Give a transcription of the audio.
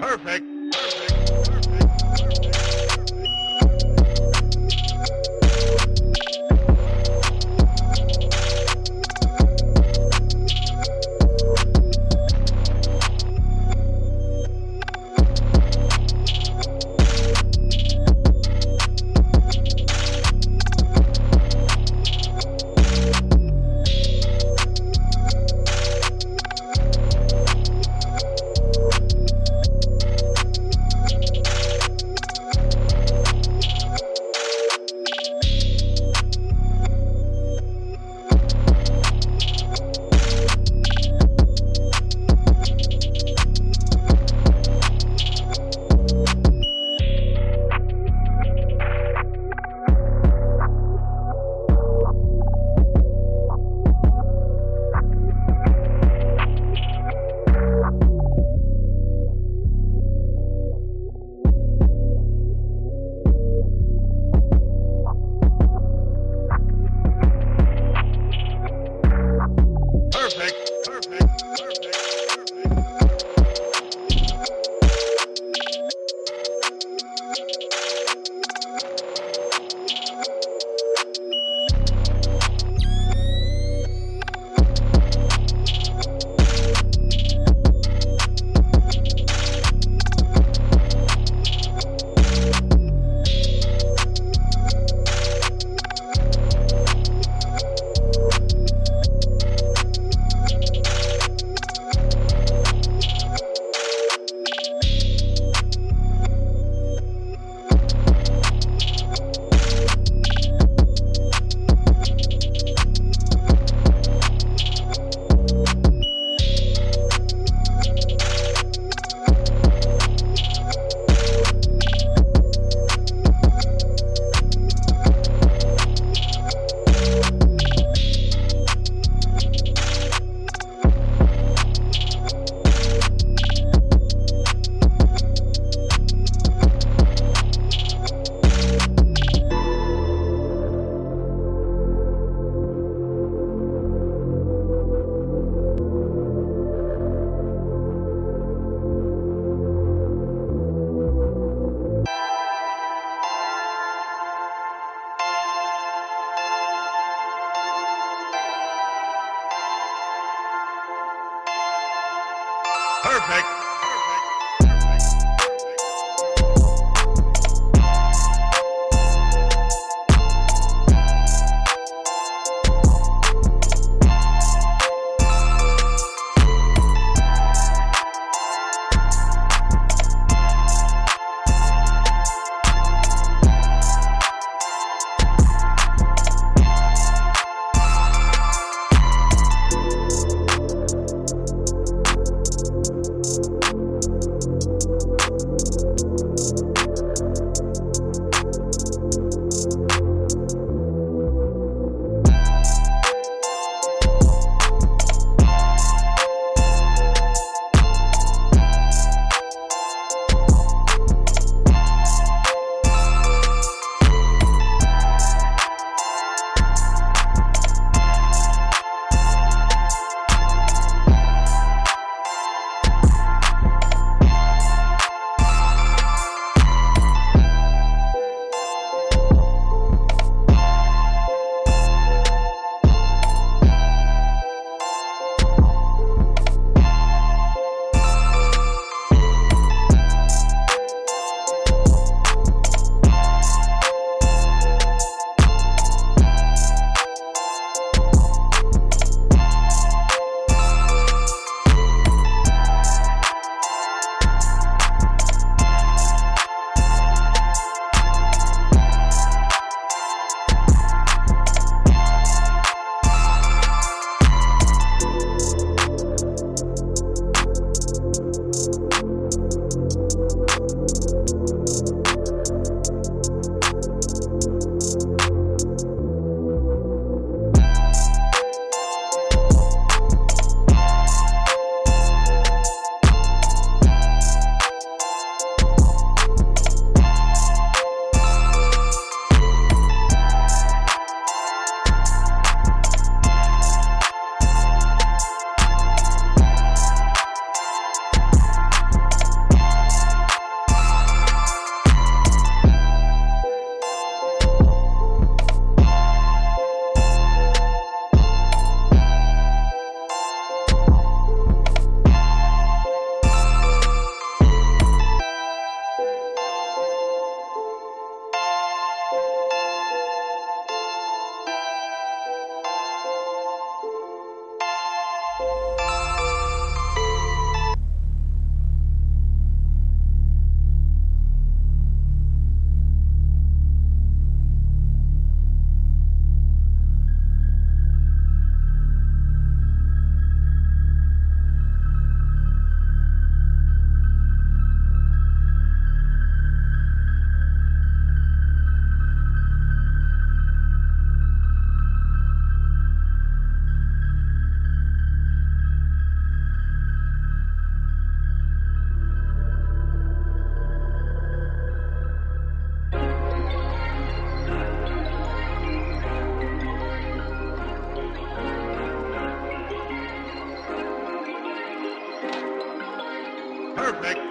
Perfect. Perfect. Perfect.